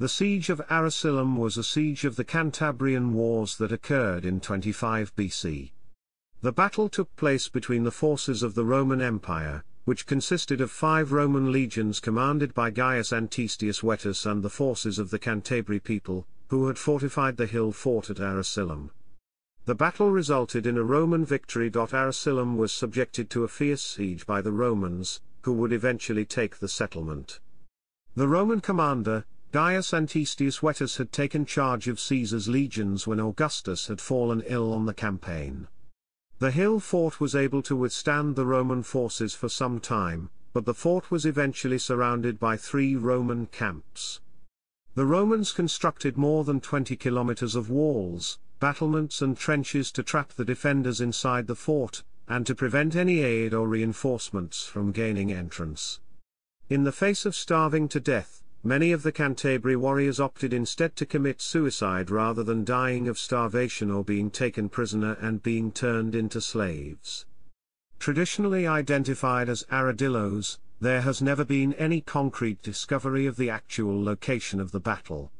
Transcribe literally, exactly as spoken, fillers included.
The siege of Aracillum was a siege of the Cantabrian Wars that occurred in twenty-five B C. The battle took place between the forces of the Roman Empire, which consisted of five Roman legions commanded by Gaius Antistius Vetus, and the forces of the Cantabri people, who had fortified the hill fort at Aracillum. The battle resulted in a Roman victory. Aracillum was subjected to a fierce siege by the Romans, who would eventually take the settlement. The Roman commander, Gaius Antistius Vetus, had taken charge of Caesar's legions when Augustus had fallen ill on the campaign. The hill fort was able to withstand the Roman forces for some time, but the fort was eventually surrounded by three Roman camps. The Romans constructed more than twenty kilometers of walls, battlements and trenches to trap the defenders inside the fort, and to prevent any aid or reinforcements from gaining entrance. In the face of starving to death, many of the Cantabri warriors opted instead to commit suicide rather than dying of starvation or being taken prisoner and being turned into slaves. Traditionally identified as Aradillos, there has never been any concrete discovery of the actual location of the battle.